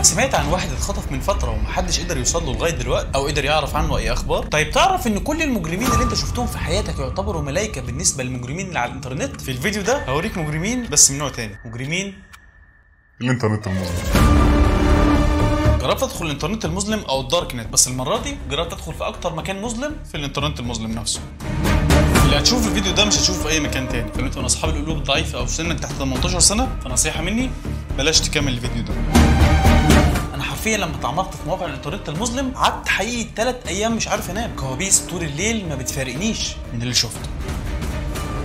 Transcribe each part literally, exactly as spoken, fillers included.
عمرك سمعت عن واحد اتخطف من فتره ومحدش قدر يوصل له لغايه دلوقتي او قدر يعرف عنه اي اخبار؟ طيب تعرف ان كل المجرمين اللي انت شفتهم في حياتك يعتبروا ملائكه بالنسبه للمجرمين اللي على الانترنت؟ في الفيديو ده هوريك مجرمين بس من نوع تاني، مجرمين الانترنت المظلم. جربت ادخل الانترنت المظلم او الدارك نت، بس المره دي جربت ادخل في اكتر مكان مظلم، في الانترنت المظلم نفسه. اللي هتشوف الفيديو ده مش هتشوفه في اي مكان تاني، فلو انت من اصحاب القلوب ضعيفه او سنك تحت ثمانية عشر سنه فنصيحه مني بلاش تكمل الفيديو ده. انا حرفيا لما اتعمقت في مواقع الانترنت المظلم قعدت حقيقي ثلاث ايام مش عارف انام، كوابيس طول الليل ما بتفارقنيش من اللي شفته.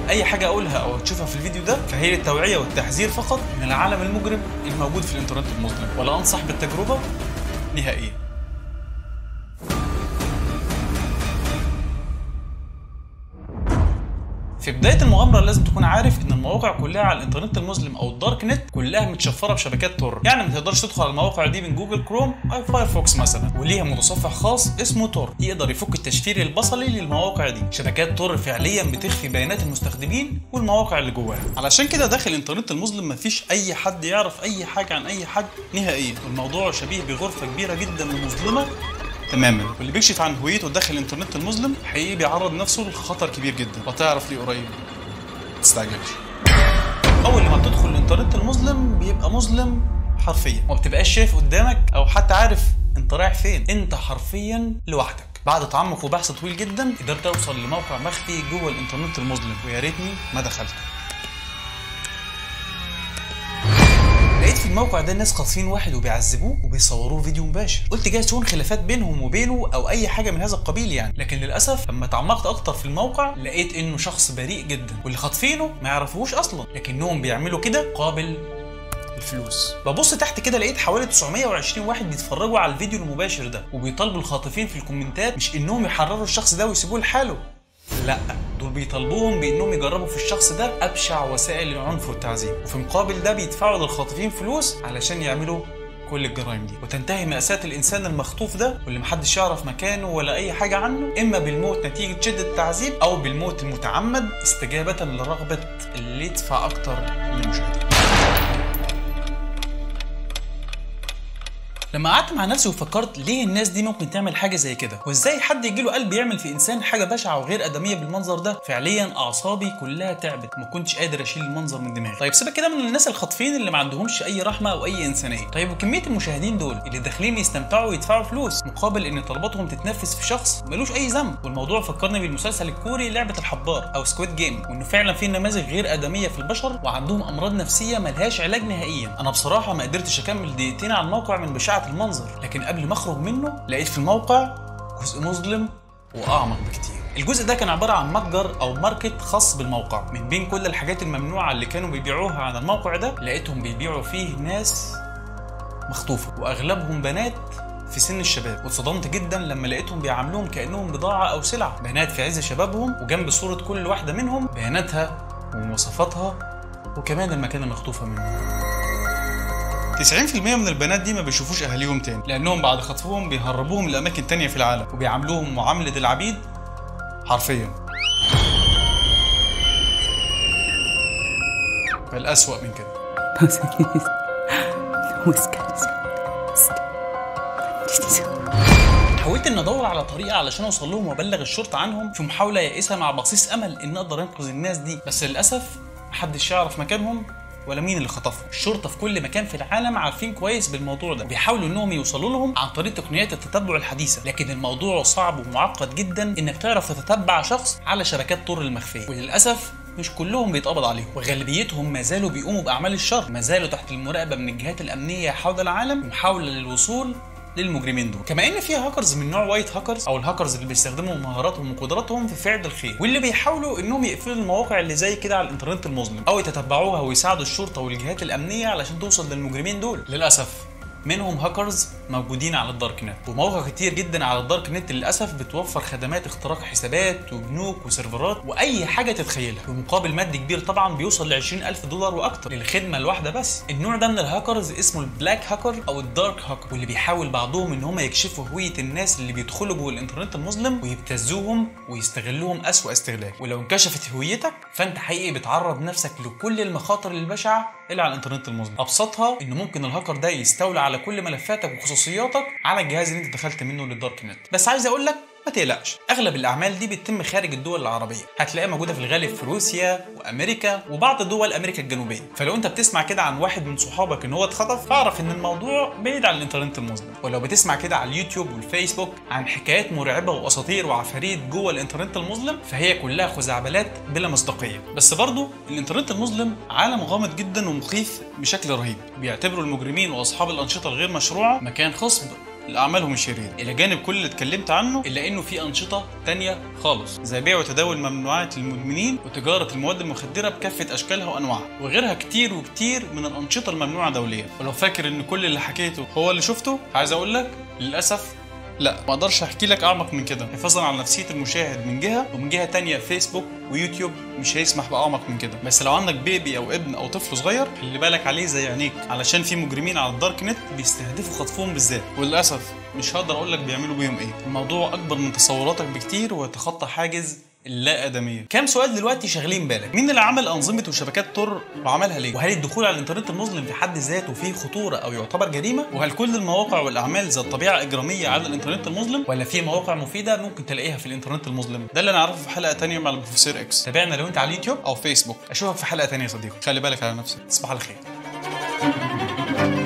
اي حاجه اقولها او تشوفها في الفيديو ده فهي للتوعيه والتحذير فقط من العالم المجرم الموجود في الانترنت المظلم، ولا انصح بالتجربه نهائيا. في بدايه المغامره لازم تكون عارف ان المواقع كلها على الانترنت المظلم او الدارك نت كلها متشفره بشبكات تور، يعني ما تقدرش تدخل على المواقع دي من جوجل كروم او فايرفوكس مثلا، وليها متصفح خاص اسمه تور يقدر يفك التشفير البصري للمواقع دي. شبكات تور فعليا بتخفي بيانات المستخدمين والمواقع اللي جواها، علشان كده داخل الانترنت المظلم مفيش اي حد يعرف اي حاجه عن اي حد نهائيا، والموضوع شبيه بغرفه كبيره جدا ومظلمه تماما، واللي بيكشف عن هويته داخل الانترنت المظلم حقيقي بيعرض نفسه لخطر كبير جدا، وهتعرف ليه قريب. ما تستعجلش. اول ما بتدخل الانترنت المظلم بيبقى مظلم حرفيا، ما بتبقاش شايف قدامك او حتى عارف انت رايح فين، انت حرفيا لوحدك. بعد تعمق وبحث طويل جدا قدرت اوصل لموقع مخفي جوه الانترنت المظلم، ويا ريتني ما دخلته. في الموقع ده الناس خاطفين واحد وبيعذبوه وبيصوروه فيديو مباشر، قلت جايز تكون خلافات بينهم وبينه او اي حاجه من هذا القبيل يعني، لكن للاسف لما تعمقت اكتر في الموقع لقيت انه شخص بريء جدا، واللي خاطفينه ما يعرفوهوش اصلا، لكنهم بيعملوا كده قابل الفلوس. ببص تحت كده لقيت حوالي تسعمية وعشرين واحد بيتفرجوا على الفيديو المباشر ده، وبيطالبوا الخاطفين في الكومنتات مش انهم يحرروا الشخص ده ويسيبوه لحاله، لا، دول بيطالبوهم بانهم يجربوا في الشخص ده ابشع وسائل العنف والتعذيب، وفي مقابل ده بيدفعوا للخاطفين فلوس علشان يعملوا كل الجرائم دي، وتنتهي مأساة الانسان المخطوف ده واللي محدش يعرف مكانه ولا اي حاجه عنه، اما بالموت نتيجه شده التعذيب او بالموت المتعمد استجابه لرغبه اللي يدفع اكتر للمشاهده. لما قعدت مع نفسي وفكرت ليه الناس دي ممكن تعمل حاجه زي كده، وازاي حد يجيله قلب يعمل في انسان حاجه بشعه وغير ادميه بالمنظر ده، فعليا اعصابي كلها تعبت ما كنتش قادر اشيل المنظر من دماغي. طيب سيبك كده من الناس الخاطفين اللي ما عندهمش اي رحمه او اي انسانيه، طيب وكميه المشاهدين دول اللي داخلين يستمتعوا ويدفعوا فلوس مقابل ان طلباتهم تتنفذ في شخص ملوش اي ذنب. والموضوع فكرني بالمسلسل الكوري لعبه الحبار او سكويد جيم، وانه فعلا في نماذج غير ادميه في البشر وعندهم امراض نفسيه ملهاش علاج نهائيا. انا بصراحه ما قدرتش اكمل دقيقتين على الموقع من بشاعه المنظر، لكن قبل ما اخرج منه لقيت في الموقع جزء مظلم واعمق بكتير. الجزء ده كان عباره عن متجر او ماركت خاص بالموقع، من بين كل الحاجات الممنوعه اللي كانوا بيبيعوها على الموقع ده لقيتهم بيبيعوا فيه ناس مخطوفه واغلبهم بنات في سن الشباب، واتصدمت جدا لما لقيتهم بيعاملوهم كانهم بضاعه او سلعه، بنات في عز شبابهم وجنب صوره كل واحده منهم بياناتها ومواصفاتها وكمان المكان المخطوفه منه. تسعين بالمية من البنات دي ما بيشوفوش اهاليهم تاني، لانهم بعد خطفهم بيهربوهم لاماكن تانية في العالم وبيعاملوهم معاملة العبيد حرفيا. بل اسوأ من كده. حاولت ان ادور على طريقه علشان اوصل لهم وابلغ الشرطه عنهم في محاوله يائسه مع بصيص امل ان اقدر انقذ الناس دي، بس للاسف محدش يعرف مكانهم ولا مين اللي خطفهم. الشرطه في كل مكان في العالم عارفين كويس بالموضوع ده، بيحاولوا انهم يوصلوا لهم عن طريق تقنيات التتبع الحديثه، لكن الموضوع صعب ومعقد جدا انك تعرف تتتبع شخص على شبكات طور المخفيه، وللاسف مش كلهم بيتقبض عليهم، وغالبيتهم ما زالوا بيقوموا باعمال الشر، ما زالوا تحت المراقبه من الجهات الامنيه حول العالم محاوله للوصول للمجرمين دول. كما ان في هاكرز من نوع وايت هاكرز او الهاكرز اللي بيستخدموا مهاراتهم وقدراتهم في فعل الخير، واللي بيحاولوا انهم يقفلوا المواقع اللي زي كده على الانترنت المظلم او يتتبعوها ويساعدوا الشرطه والجهات الامنيه علشان توصل للمجرمين دول. للاسف منهم هاكرز موجودين على الدارك نت، ومواقع كتير جدا على الدارك نت للاسف بتوفر خدمات اختراق حسابات وبنوك وسيرفرات واي حاجه تتخيلها، بمقابل مادي كبير طبعا بيوصل ل عشرين ألف دولار واكتر للخدمه الواحده بس. النوع ده من الهاكرز اسمه البلاك هاكر او الدارك هاكر، واللي بيحاول بعضهم ان هم يكشفوا هويه الناس اللي بيدخلوا جوه الانترنت المظلم ويبتزوهم ويستغلوهم اسوأ استغلال. ولو انكشفت هويتك فانت حقيقي بتعرض نفسك لكل المخاطر البشعه اللي على الانترنت المظلم. ابسطها ان ممكن الهاكر ده يستولى على كل ملفاتك وخصوصياتك على الجهاز اللي انت دخلت منه للدارك نت. بس عايز اقول لك ما تقلقش، اغلب الاعمال دي بتتم خارج الدول العربيه، هتلاقيها موجوده في الغالب في روسيا وامريكا وبعض دول امريكا الجنوبيه. فلو انت بتسمع كده عن واحد من صحابك ان هو اتخطف، فاعرف ان الموضوع بعيد عن الانترنت المظلم. ولو بتسمع كده على اليوتيوب والفيسبوك عن حكايات مرعبه واساطير وعفاريت جوه الانترنت المظلم، فهي كلها خزعبلات بلا مصداقيه. بس برضه الانترنت المظلم عالم غامض جدا ومخيف بشكل رهيب، بيعتبروا المجرمين واصحاب الانشطه الغير مشروعه مكان خصب لأعمالهم الشريرة. إلى جانب كل اللي اتكلمت عنه، إلا إنه في أنشطة تانية خالص، زي بيع وتداول ممنوعات للمدمنين وتجارة المواد المخدرة بكافة أشكالها وأنواعها، وغيرها كتير وكتير من الأنشطة الممنوعة دوليا. ولو فاكر إن كل اللي حكيته هو اللي شفته، عايز أقول لك للأسف لا، ما اقدرش احكي لك اعمق من كده حفاظا على نفسيه المشاهد من جهه، ومن جهه ثانيه فيسبوك ويوتيوب مش هيسمح باعمق من كده. بس لو عندك بيبي او ابن او طفل صغير، خلي بالك عليه زي عينيك، علشان في مجرمين على الدارك نت بيستهدفوا خطفهم بالذات، وللاسف مش هقدر اقول لك بيعملوا بيهم ايه. الموضوع اكبر من تصوراتك بكتير ويتخطى حاجز اللا ادميه. كام سؤال دلوقتي شاغلين بالك، مين اللي عمل انظمه وشبكات طر وعملها ليه؟ وهل الدخول على الانترنت المظلم في حد ذاته فيه خطوره او يعتبر جريمه؟ وهل كل المواقع والاعمال ذات طبيعه اجراميه على الانترنت المظلم، ولا في مواقع مفيده ممكن تلاقيها في الانترنت المظلم؟ ده اللي نعرفه في حلقه ثانيه مع البروفيسور اكس. تابعنا لو انت على اليوتيوب او فيسبوك، اشوفك في حلقه ثانيه يا صديقي، خلي بالك على نفسك، تصبح على خير.